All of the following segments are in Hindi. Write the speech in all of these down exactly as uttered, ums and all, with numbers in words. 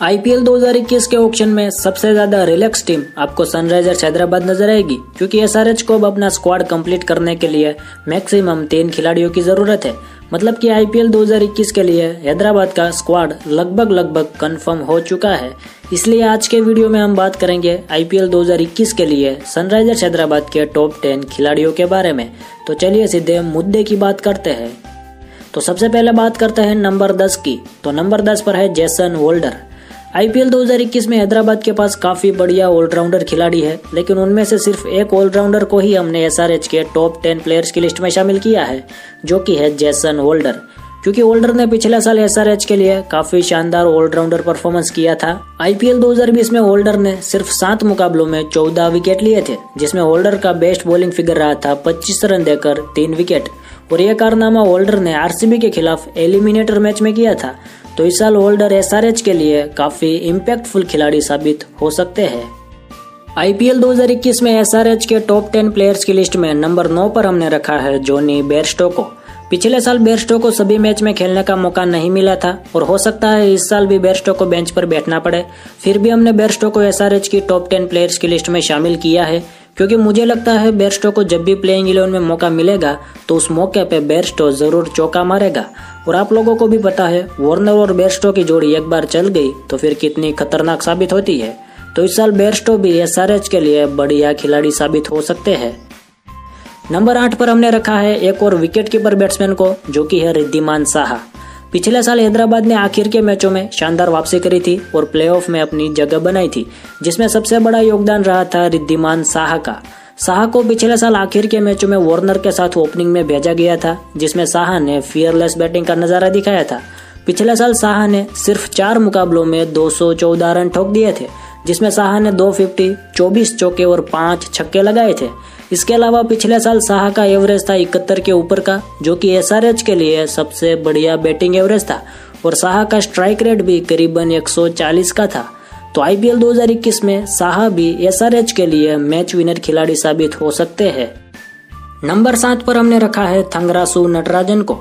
आईपीएल दो हज़ार इक्कीस के ऑक्शन में सबसे ज्यादा रिलैक्स टीम आपको सनराइजर्स हैदराबाद नजर आएगी, क्योंकि एसआरएच को अब अपना स्क्वाड कंप्लीट करने के लिए मैक्सिमम तीन खिलाड़ियों की जरूरत है। मतलब कि आईपीएल दो हज़ार इक्कीस के लिए हैदराबाद का स्क्वाड लगभग लगभग कंफर्म हो चुका है। इसलिए आज के वीडियो में हम बात करेंगे आईपीएल दो हज़ार इक्कीस के लिए सनराइजर्स हैदराबाद के टॉप टेन खिलाड़ियों के बारे में। तो चलिए सीधे मुद्दे की बात करते हैं। तो सबसे पहले बात करते हैं नंबर दस की। तो नंबर दस पर है जेसन होल्डर। आईपीएल दो हज़ार इक्कीस में हैदराबाद के पास काफी बढ़िया ऑलराउंडर खिलाड़ी है, लेकिन उनमें से सिर्फ एक ऑलराउंडर को ही हमने एसआरएच के टॉप टेन प्लेयर्स की लिस्ट में शामिल किया है, जो कि है जेसन होल्डर। क्योंकि होल्डर ने पिछले साल एसआरएच के लिए काफी शानदार ऑलराउंडर परफॉर्मेंस किया था। आईपीएल दो हज़ार बीस में होल्डर ने सिर्फ सात मुकाबलों में चौदह विकेट लिए थे, जिसमें होल्डर का बेस्ट बॉलिंग फिगर रहा था पच्चीस रन देकर तीन विकेट, और यह कारनामा होल्डर ने आरसीबी के खिलाफ एलिमिनेटर मैच में किया था। तो इस साल होल्डर एसआरएच के लिए काफी इम्पैक्टफुल खिलाड़ी साबित हो सकते हैं। आईपीएल दो हज़ार इक्कीस में एसआरएच के टॉप टेन प्लेयर्स की लिस्ट में नंबर नौ पर हमने रखा है जॉनी बेयरस्टो को। पिछले साल बेयरस्टो को सभी मैच में खेलने का मौका नहीं मिला था, और हो सकता है इस साल भी बेयरस्टो को बेंच पर बैठना पड़े। फिर भी हमने बेयरस्टो को एसआरएच की टॉप टेन प्लेयर्स की लिस्ट में शामिल किया है, क्योंकि मुझे लगता है बेयरस्टो को जब भी प्लेइंग इलेवन में मौका मिलेगा तो उस मौके पे बेयरस्टो जरूर चौका मारेगा। और आप लोगों को भी पता है, वार्नर और बेयरस्टो की जोड़ी एक बार चल गई तो फिर कितनी खतरनाक साबित होती है। तो इस साल बेयरस्टो भी एसआरएच के लिए बढ़िया खिलाड़ी साबित हो सकते हैं। नंबर आठ पर हमने रखा है एक और विकेट कीपर बैट्समैन को, जो कि है रिद्धिमान साहा। पिछले साल हैदराबाद ने आखिर के मैचों में शानदार वापसी करी थी और प्लेऑफ में अपनी जगह बनाई थी, जिसमें सबसे बड़ा योगदान रहा था रिद्धिमान साहा का। साहा को पिछले साल आखिर के मैचों में वार्नर के साथ ओपनिंग में भेजा गया था, जिसमें साहा ने फियरलेस बैटिंग का नजारा दिखाया था। पिछले साल साहा ने सिर्फ चार मुकाबलों में दो सौ चौदह रन ठोक दिए थे, जिसमें साहा ने दो फिफ्टी, चौबीस चौके और पाँच छक्के लगाए थे। इसके अलावा पिछले साल साहा का एवरेज था इकहत्तर के ऊपर का, जो कि एसआरएच के लिए सबसे बढ़िया बैटिंग एवरेज था, और साहा का स्ट्राइक रेट भी करीबन एक सौ चालीस का था। तो आईपीएल दो हज़ार इक्कीस में साहा भी एसआरएच के लिए मैच विनर खिलाड़ी साबित हो सकते हैं। नंबर सात पर हमने रखा है थंगरासु नटराजन को।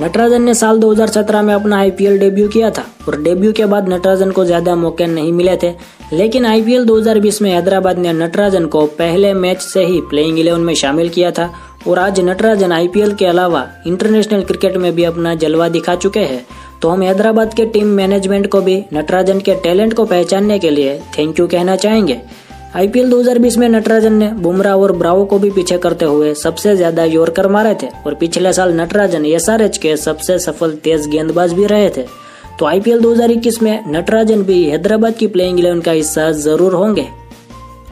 नटराजन ने साल दो हज़ार सत्रह में अपना आईपीएल डेब्यू किया था, और डेब्यू के बाद नटराजन को ज्यादा मौके नहीं मिले थे, लेकिन आईपीएल दो हज़ार बीस में हैदराबाद ने नटराजन को पहले मैच से ही प्लेइंग इलेवन में शामिल किया था, और आज नटराजन आईपीएल के अलावा इंटरनेशनल क्रिकेट में भी अपना जलवा दिखा चुके हैं। तो हम हैदराबाद के टीम मैनेजमेंट को भी नटराजन के टैलेंट को पहचानने के लिए थैंक यू कहना चाहेंगे। आईपीएल दो हज़ार बीस में नटराजन ने बुमराह और ब्रावो को भी पीछे करते हुए सबसे ज्यादा यॉर्कर मारे थे, और पिछले साल नटराजन एसआरएच के सबसे सफल तेज गेंदबाज भी रहे थे। तो आईपीएल दो हज़ार इक्कीस में नटराजन भी हैदराबाद की प्लेइंग इलेवन का हिस्सा जरूर होंगे।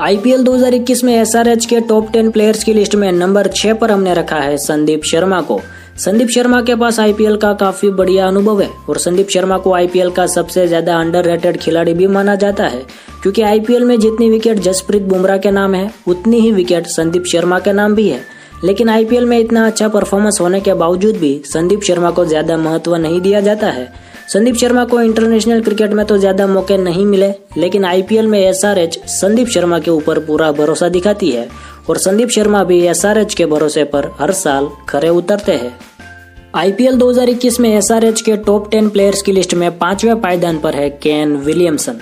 आईपीएल दो हज़ार इक्कीस में एसआरएच के टॉप टेन प्लेयर्स की लिस्ट में नंबर छह पर हमने रखा है संदीप शर्मा को। संदीप शर्मा के पास आईपीएल का काफी बढ़िया अनुभव है, और संदीप शर्मा को आईपीएल का सबसे ज्यादा अंडररेटेड खिलाड़ी भी माना जाता है, क्योंकि आईपीएल में जितनी विकेट जसप्रीत बुमराह के नाम है उतनी ही विकेट संदीप शर्मा के नाम भी है। लेकिन आईपीएल में इतना अच्छा परफॉर्मेंस होने के बावजूद भी संदीप शर्मा को ज्यादा महत्व नहीं दिया जाता है। संदीप शर्मा को इंटरनेशनल क्रिकेट में तो ज्यादा मौके नहीं मिले, लेकिन आईपीएल में एसआरएच संदीप शर्मा के ऊपर पूरा भरोसा दिखाती है, और संदीप शर्मा भी एसआरएच के भरोसे पर हर साल खरे उतरते हैं। आईपीएल दो हज़ार इक्कीस में एसआरएच के टॉप टेन प्लेयर्स की लिस्ट में पांचवें पायदान पर है केन विलियमसन।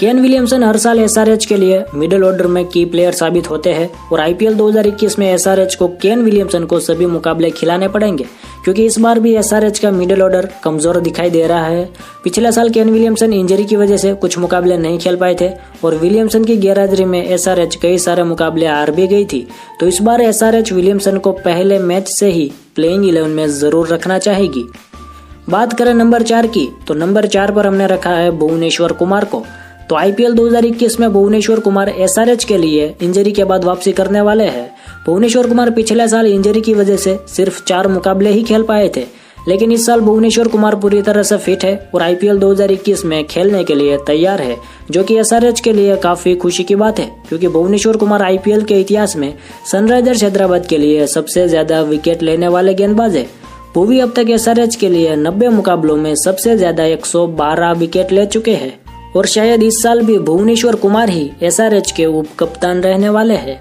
केन विलियमसन हर साल एसआरएच के लिए मिडिल ऑर्डर में की प्लेयर साबित होते हैं, और आईपीएल दो हज़ार इक्कीस में एसआरएच को केन विलियमसन को सभी मुकाबले खिलाने पड़ेंगे, क्योंकि इस बार भी एसआरएच का मिडिल ऑर्डर कमजोर दिखाई दे रहा है। पिछले साल केन विलियमसन इंजरी की वजह से कुछ मुकाबले नहीं खेल पाए थे, और विलियमसन की गैरहाजिरी में एसआरएच कई सारे मुकाबले हार भी गई थी। तो इस बार एसआरएच विलियमसन को पहले मैच से ही प्लेइंग इलेवन में जरूर रखना चाहेगी। बात करें नंबर चार की, तो नंबर चार पर हमने रखा है भुवनेश्वर कुमार को। तो आईपीएल दो हज़ार इक्कीस में भुवनेश्वर कुमार एसआरएच के लिए इंजरी के बाद वापसी करने वाले हैं। भुवनेश्वर कुमार पिछले साल इंजरी की वजह से सिर्फ चार मुकाबले ही खेल पाए थे, लेकिन इस साल भुवनेश्वर कुमार पूरी तरह से फिट है और आईपीएल दो हज़ार इक्कीस में खेलने के लिए तैयार है, जो कि एसआरएच के लिए काफी खुशी की बात है, क्योंकि भुवनेश्वर कुमार आईपीएल के इतिहास में सनराइजर्स हैदराबाद के लिए सबसे ज्यादा विकेट लेने वाले गेंदबाज है। भुवी अब तक एसआरएच के लिए नब्बे मुकाबलों में सबसे ज्यादा एक सौ बारह विकेट ले चुके हैं, और शायद इस साल भी भुवनेश्वर कुमार ही एसआरएच के उपकप्तान रहने वाले हैं।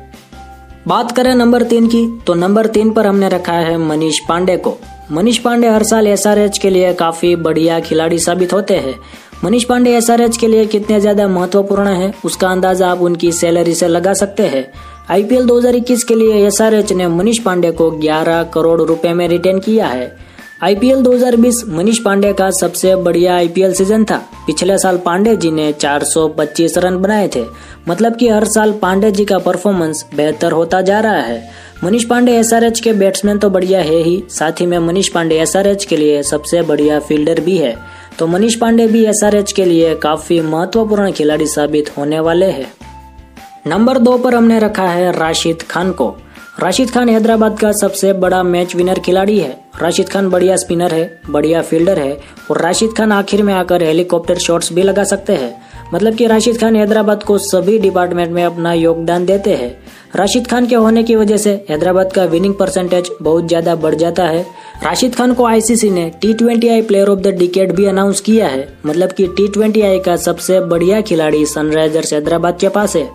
बात करें नंबर तीन की तो नंबर तीन पर हमने रखा है मनीष पांडे को। मनीष पांडे हर साल एस आर एच के लिए काफी बढ़िया खिलाड़ी साबित होते हैं। Manish Pandey S R H के लिए कितने ज्यादा महत्वपूर्ण है उसका अंदाजा आप उनकी सैलरी से लगा सकते हैं। आई पी एल दो हज़ार इक्कीस के लिए एस आर एच ने मनीष पांडे को ग्यारह करोड़ रुपए में रिटेन किया है। आई पी एल दो हज़ार बीस मनीष पांडे का सबसे बढ़िया आई पी एल सीजन था। पिछले साल पांडे जी ने चार सौ पच्चीस रन बनाए थे, मतलब कि हर साल पांडे जी का परफॉर्मेंस बेहतर होता जा रहा है। Manish Pandey S R H के बैट्समैन तो बढ़िया है ही, साथ ही में Manish Pandey S R H के लिए सबसे बढ़िया फील्डर भी है, तो मनीष पांडे भी एस आर एच के लिए काफी महत्वपूर्ण खिलाड़ी साबित होने वाले हैं। नंबर दो पर हमने रखा है राशिद खान को। राशिद खान हैदराबाद का सबसे बड़ा मैच विनर खिलाड़ी है। राशिद खान बढ़िया स्पिनर है, बढ़िया फील्डर है और राशिद खान आखिर में आकर हेलीकॉप्टर शॉट्स भी लगा सकते हैं, मतलब कि राशिद खान हैदराबाद को सभी डिपार्टमेंट में अपना योगदान देते हैं। राशिद खान के होने की वजह से हैदराबाद का विनिंग परसेंटेज बहुत ज्यादा बढ़ जाता है। राशिद खान को आई सी सी ने T twenty I player of the decade भी अनाउंस किया है, मतलब कि टी ट्वेंटी आई का सबसे बढ़िया खिलाड़ी सनराइजर्स हैदराबाद के पास है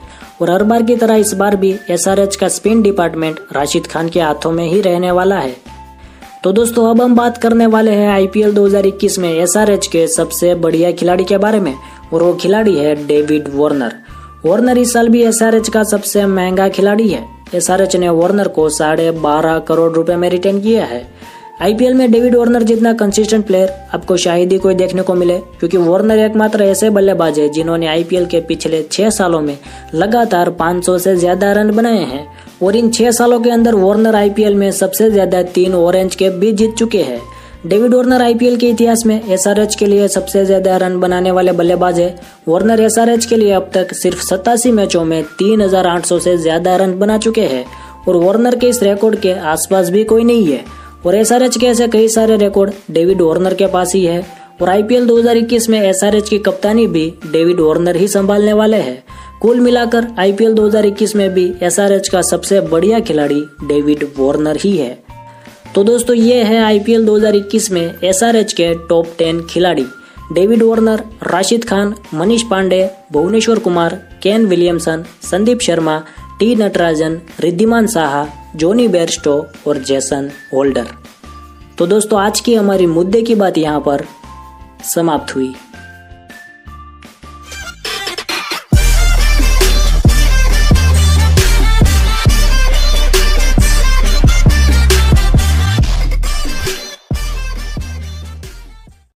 और हर बार की तरह इस बार भी एस आर एच का स्पिन डिपार्टमेंट राशिद खान के हाथों में ही रहने वाला है। तो दोस्तों अब हम बात करने वाले हैं आई पी एल दो हज़ार इक्कीस में एस आर एच के सबसे बढ़िया खिलाड़ी के बारे में और वो खिलाड़ी है डेविड वार्नर। वार्नर इस साल भी एस आर एच का सबसे महंगा खिलाड़ी है। एस आर एच ने वार्नर को साढ़े बारह करोड़ रुपए में रिटेन किया है। आई पी एल में डेविड वार्नर जितना कंसिस्टेंट प्लेयर आपको शायद ही कोई देखने को मिले, क्योंकि वार्नर एकमात्र ऐसे बल्लेबाज है जिन्होंने आई पी एल के पिछले छह सालों में लगातार पाँच सौ से ज्यादा रन बनाए हैं और इन छह सालों के अंदर वार्नर आई पी एल में सबसे ज्यादा तीन ऑरेंज कैप भी जीत चुके हैं। David Warner I P L के इतिहास में एस आर एच के लिए सबसे ज्यादा रन बनाने वाले बल्लेबाज है। वार्नर एस आर एच के लिए अब तक सिर्फ सतासी मैचों में तीन हजार आठ सौ से ज्यादा रन बना चुके हैं और वार्नर के इस रिकॉर्ड के आसपास भी कोई नहीं है और एस आर एच के ऐसे कई सारे रिकॉर्ड डेविड वार्नर के पास ही है और आई पी एल दो हज़ार इक्कीस में एस आर एच की कप्तानी भी डेविड वार्नर ही संभालने वाले हैं। कुल मिलाकर आई पी एल दो हज़ार इक्कीस में भी एस आर एच का सबसे बढ़िया खिलाड़ी डेविड वार्नर ही है। तो दोस्तों ये है आई पी एल दो हज़ार इक्कीस में एस आर एच के टॉप टेन खिलाड़ी। David Warner, Rashid Khan, Manish Pandey, Bhuvneshwar Kumar, Kane Williamson, Sandeep Sharma, T Natarajan, Wriddhiman Saha, Jonny Bairstow और जेसन होल्डर। तो दोस्तों आज की हमारी मुद्दे की बात यहाँ पर समाप्त हुई।